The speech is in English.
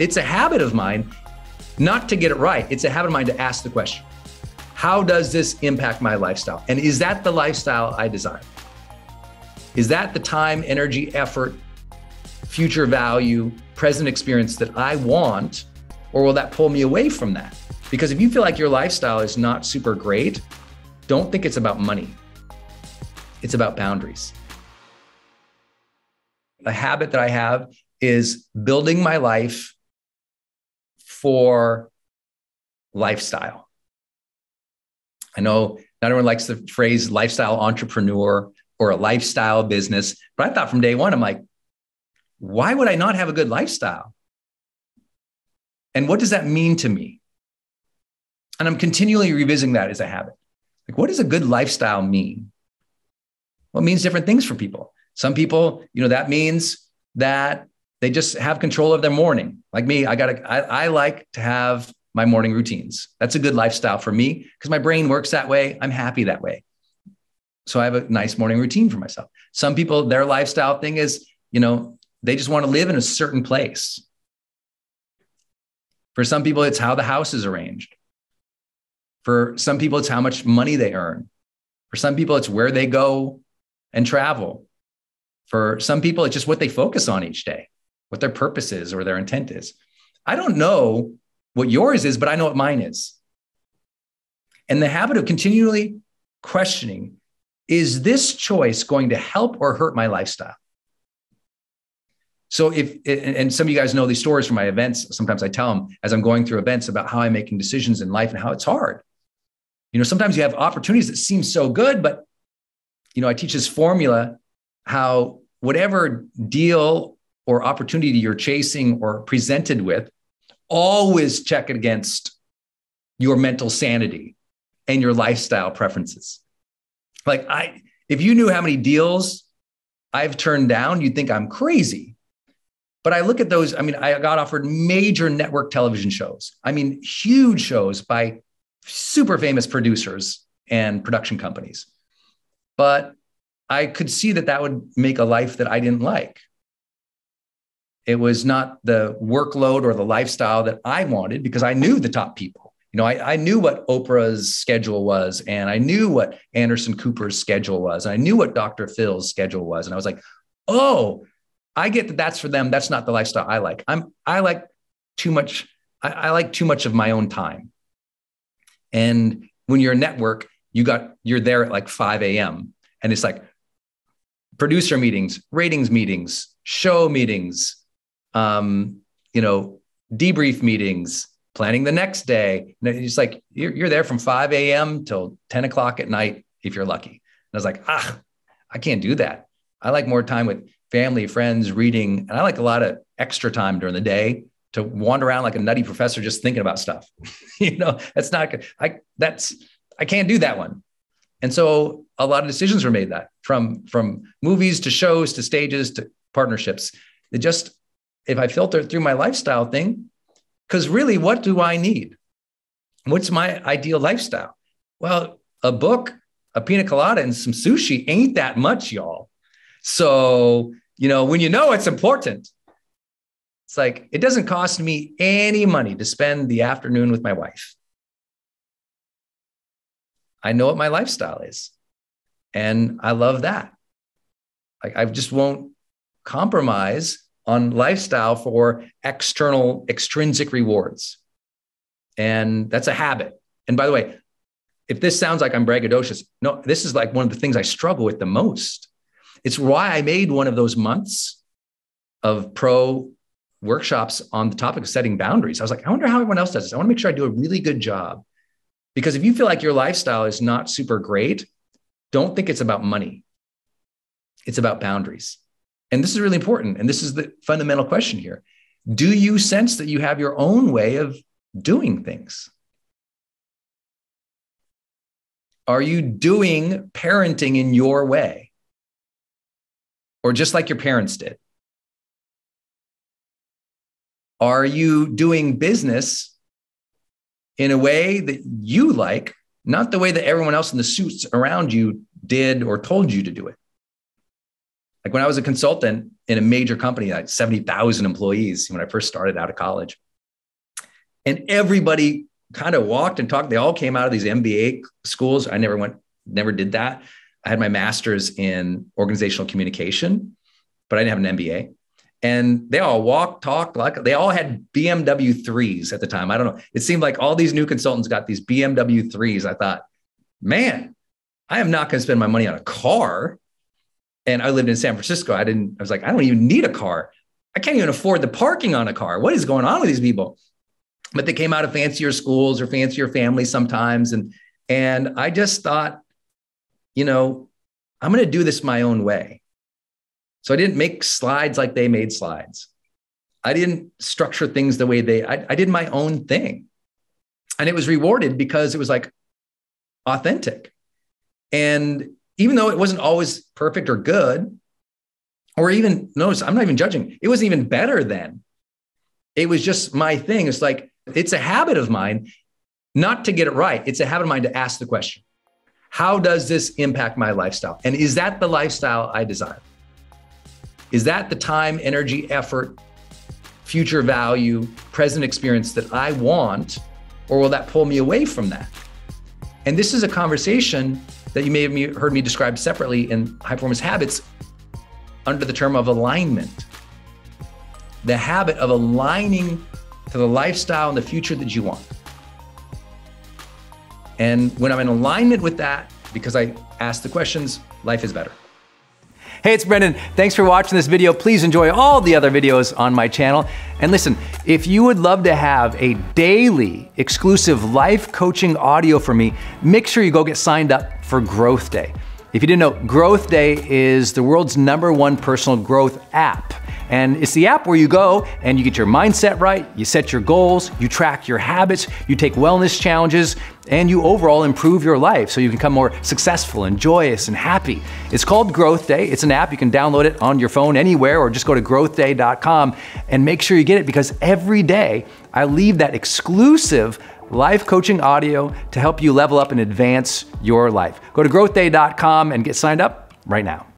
It's a habit of mine not to get it right. It's a habit of mine to ask the question, how does this impact my lifestyle? And is that the lifestyle I desire? Is that the time, energy, effort, future value, present experience that I want? Or will that pull me away from that? Because if you feel like your lifestyle is not super great, don't think it's about money. It's about boundaries. A habit that I have is building my life for lifestyle. I know not everyone likes the phrase lifestyle entrepreneur or a lifestyle business, but I thought from day one, I'm like, why would I not have a good lifestyle? And what does that mean to me? And I'm continually revisiting that as a habit. Like, what does a good lifestyle mean? Well, it means different things for people. Some people, you know, that means that they just have control of their morning. Like me, I like to have my morning routines. That's a good lifestyle for me because my brain works that way. I'm happy that way. So I have a nice morning routine for myself. Some people, their lifestyle thing is, you know, they just want to live in a certain place. For some people, it's how the house is arranged. For some people, it's how much money they earn. For some people, it's where they go and travel. For some people, it's just what they focus on each day, what their purpose is or their intent is. I don't know what yours is, but I know what mine is. And the habit of continually questioning, is this choice going to help or hurt my lifestyle? So and some of you guys know these stories from my events. Sometimes I tell them as I'm going through events about how I'm making decisions in life and how it's hard. You know, sometimes you have opportunities that seem so good, but, you know, I teach this formula, how whatever deal or opportunity you're chasing or presented with, always check it against your mental sanity and your lifestyle preferences. Like if you knew how many deals I've turned down, you'd think I'm crazy. But I look at those, I mean, I got offered major network television shows. I mean, huge shows by super famous producers and production companies. But I could see that that would make a life that I didn't like. It was not the workload or the lifestyle that I wanted because I knew the top people. You know, I knew what Oprah's schedule was, and I knew what Anderson Cooper's schedule was, and I knew what Dr. Phil's schedule was. And I was like, oh, I get that that's for them. That's not the lifestyle I like. I like too much of my own time. And when you're a network, you're there at like 5 a.m. and it's like producer meetings, ratings meetings, show meetings, you know, debrief meetings, planning the next day. And it's like you're there from 5 a.m. till 10 o'clock at night if you're lucky. And I was like, I can't do that. I like more time with family, friends, reading. And I like a lot of extra time during the day to wander around like a nutty professor, just thinking about stuff. You know, that's not good. I can't do that one. And so a lot of decisions were made that from movies to shows, to stages, to partnerships. It just, if I filter through my lifestyle thing, because really, what do I need? What's my ideal lifestyle? Well, a book, a pina colada, and some sushi ain't that much, y'all. So, you know, when you know it's important, it's like, it doesn't cost me any money to spend the afternoon with my wife. I know what my lifestyle is, and I love that. Like, I just won't compromise on lifestyle for external, extrinsic rewards. And that's a habit. And by the way, if this sounds like I'm braggadocious, no, this is like one of the things I struggle with the most. It's why I made one of those months of pro workshops on the topic of setting boundaries. I was like, I wonder how everyone else does this. I want to make sure I do a really good job. Because if you feel like your lifestyle is not super great, don't think it's about money. It's about boundaries. And this is really important. And this is the fundamental question here. Do you sense that you have your own way of doing things? Are you doing parenting in your way? Or just like your parents did? Are you doing business in a way that you like, not the way that everyone else in the suits around you did or told you to do it? Like when I was a consultant in a major company, like 70,000 employees when I first started out of college, and everybody kind of walked and talked. They all came out of these MBA schools. I never did that. I had my master's in organizational communication, but I didn't have an MBA. And they all walked, talked, like they all had BMW 3s at the time. I don't know. It seemed like all these new consultants got these BMW 3s. I thought, man, I am not going to spend my money on a car. And I lived in San Francisco. I was like, I don't even need a car. I can't even afford the parking on a car. What is going on with these people? But they came out of fancier schools or fancier families sometimes. And I just thought, you know, I'm going to do this my own way. So I didn't make slides like they made slides. I didn't structure things the way I did my own thing. And it was rewarded because it was like authentic. And even though it wasn't always perfect or good, or even, notice I'm not even judging. It wasn't even better then. It was just my thing. It's like, it's a habit of mine not to get it right. It's a habit of mine to ask the question, how does this impact my lifestyle? And is that the lifestyle I desire? Is that the time, energy, effort, future value, present experience that I want, or will that pull me away from that? And this is a conversation that you may have heard me describe separately in High Performance Habits under the term of alignment. The habit of aligning to the lifestyle and the future that you want. And when I'm in alignment with that, because I ask the questions, life is better. Hey, it's Brendon. Thanks for watching this video. Please enjoy all the other videos on my channel. And listen, if you would love to have a daily exclusive life coaching audio from me, make sure you go get signed up for Growth Day. If you didn't know, Growth Day is the world's #1 personal growth app. And it's the app where you go and you get your mindset right, you set your goals, you track your habits, you take wellness challenges, and you overall improve your life so you can become more successful and joyous and happy. It's called Growth Day. It's an app. You can download it on your phone anywhere or just go to growthday.com and make sure you get it, because every day I leave that exclusive life coaching audio to help you level up and advance your life. Go to growthday.com and get signed up right now.